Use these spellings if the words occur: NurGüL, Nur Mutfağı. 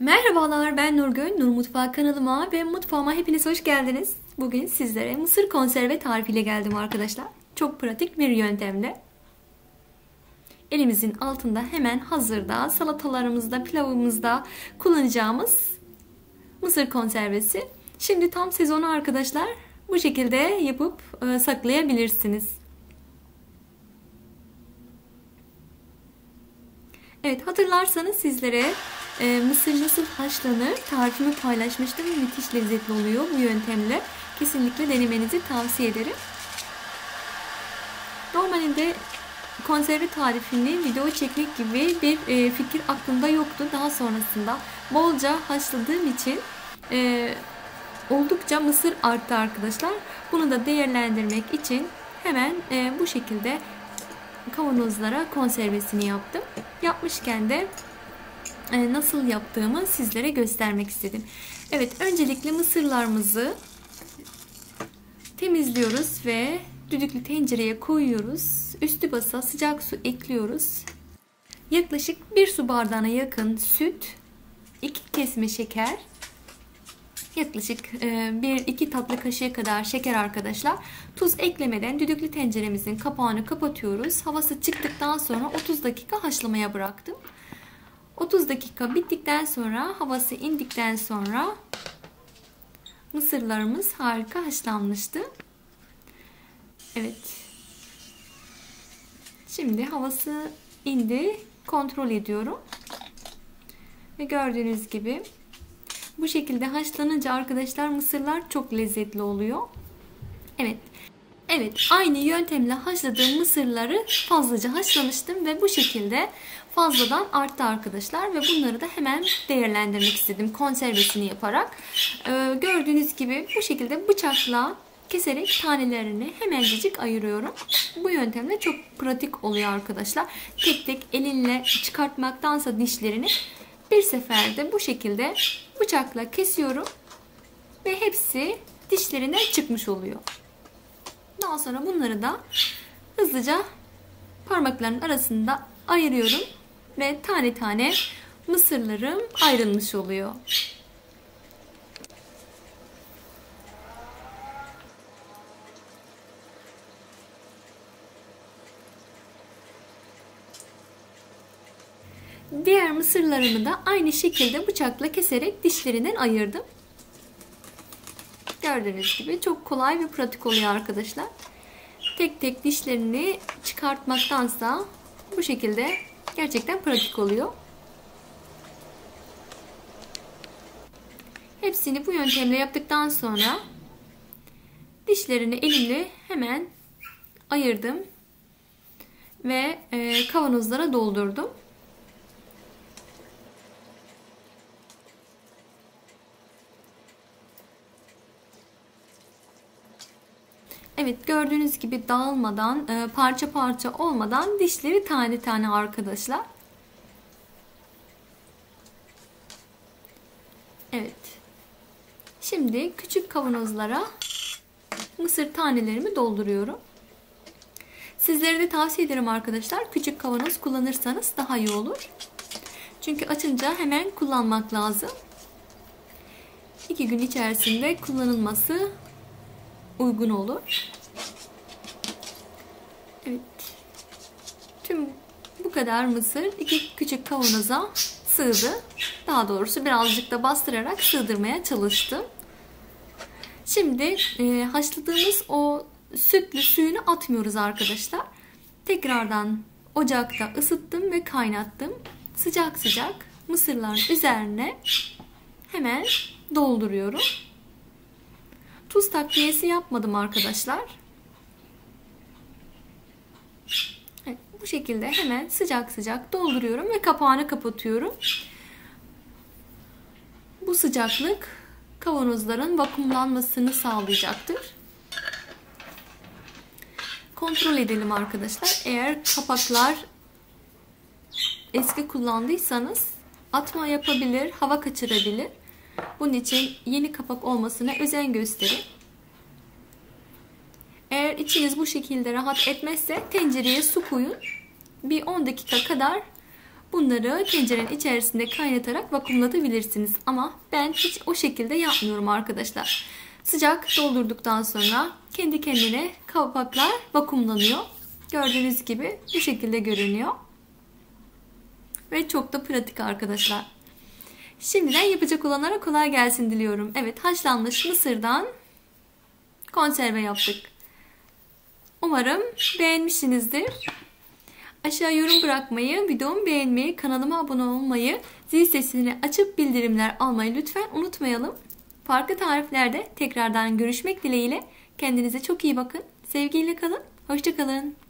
Merhabalar, ben Nurgül. Nur Mutfağı kanalıma ve mutfağıma hepiniz hoş geldiniz. Bugün sizlere mısır konserve tarifiyle geldim arkadaşlar. Çok pratik bir yöntemle. Elimizin altında hemen hazırda salatalarımızda, pilavımızda kullanacağımız mısır konservesi. Şimdi tam sezonu arkadaşlar, bu şekilde yapıp saklayabilirsiniz. Evet, hatırlarsanız sizlere mısır nasıl haşlanır tarifimi paylaşmıştım. Müthiş lezzetli oluyor bu yöntemle. Kesinlikle denemenizi tavsiye ederim. Normalde konserve tarifini video çekmek gibi bir fikir aklımda yoktu. Daha sonrasında bolca haşladığım için oldukça mısır arttı arkadaşlar. Bunu da değerlendirmek için hemen bu şekilde kavanozlara konservesini yaptım. Yapmışken de nasıl yaptığımı sizlere göstermek istedim. Evet, öncelikle mısırlarımızı temizliyoruz ve düdüklü tencereye koyuyoruz. Üstü basa sıcak su ekliyoruz. Yaklaşık 1 su bardağına yakın süt, 2 kesme şeker, yaklaşık 1-2 tatlı kaşığı kadar şeker arkadaşlar. Tuz eklemeden düdüklü tenceremizin kapağını kapatıyoruz. Havası çıktıktan sonra 30 dakika haşlamaya bıraktım. 30 dakika bittikten sonra, havası indikten sonra mısırlarımız harika haşlanmıştı. Evet. Şimdi havası indi. Kontrol ediyorum. Ve gördüğünüz gibi bu şekilde haşlanınca arkadaşlar mısırlar çok lezzetli oluyor. Evet. Evet, aynı yöntemle haşladığım mısırları fazlaca haşlamıştım ve bu şekilde fazladan arttı arkadaşlar ve bunları da hemen değerlendirmek istedim konservesini yaparak. Gördüğünüz gibi bu şekilde bıçakla keserek tanelerini hemencecik ayırıyorum. Bu yöntemle çok pratik oluyor arkadaşlar. Tek tek elinle çıkartmaktansa dişlerini bir seferde bu şekilde bıçakla kesiyorum ve hepsi dişlerinden çıkmış oluyor. Daha sonra bunları da hızlıca parmakların arasında ayırıyorum ve tane tane mısırlarım ayrılmış oluyor. Diğer mısırlarımı da aynı şekilde bıçakla keserek dişlerinden ayırdım. Gördüğünüz gibi çok kolay ve pratik oluyor arkadaşlar. Tek tek dişlerini çıkartmaktansa bu şekilde gerçekten pratik oluyor. Hepsini bu yöntemle yaptıktan sonra dişlerini elimle hemen ayırdım ve kavanozlara doldurdum. Evet, gördüğünüz gibi dağılmadan, parça parça olmadan dişleri tane tane arkadaşlar. Evet. Şimdi küçük kavanozlara mısır tanelerimi dolduruyorum. Sizlere de tavsiye ederim arkadaşlar. Küçük kavanoz kullanırsanız daha iyi olur. Çünkü açınca hemen kullanmak lazım. 2 gün içerisinde kullanılması uygun olur. Evet. Tüm bu kadar mısır 2 küçük kavanoza sığdı. Daha doğrusu birazcık da bastırarak sığdırmaya çalıştım. Şimdi haşladığımız o sütlü suyunu atmıyoruz arkadaşlar. Tekrardan ocakta ısıttım ve kaynattım. Sıcak sıcak mısırların üzerine hemen dolduruyorum. Tuz takviyesi yapmadım arkadaşlar. Evet, bu şekilde hemen sıcak sıcak dolduruyorum ve kapağını kapatıyorum. Bu sıcaklık kavanozların vakumlanmasını sağlayacaktır. Kontrol edelim arkadaşlar. Eğer kapaklar eski kullandıysanız atma yapabilir, hava kaçırabilir. Bunun için yeni kapak olmasına özen gösterin. Eğer içiniz bu şekilde rahat etmezse tencereye su koyun. Bir 10 dakika kadar Bunları tencerenin içerisinde kaynatarak vakumlatabilirsiniz. Ama ben hiç o şekilde yapmıyorum arkadaşlar. Sıcak doldurduktan sonra kendi kendine kapaklar vakumlanıyor. Gördüğünüz gibi bu şekilde görünüyor. Ve çok da pratik arkadaşlar. Şimdiden yapacak olanlara kolay gelsin diliyorum. Evet, haşlanmış mısırdan konserve yaptık. Umarım beğenmişsinizdir. Aşağı yorum bırakmayı, videomu beğenmeyi, kanalıma abone olmayı, zil sesini açıp bildirimler almayı lütfen unutmayalım. Farklı tariflerde tekrardan görüşmek dileğiyle. Kendinize çok iyi bakın. Sevgiyle kalın. Hoşça kalın.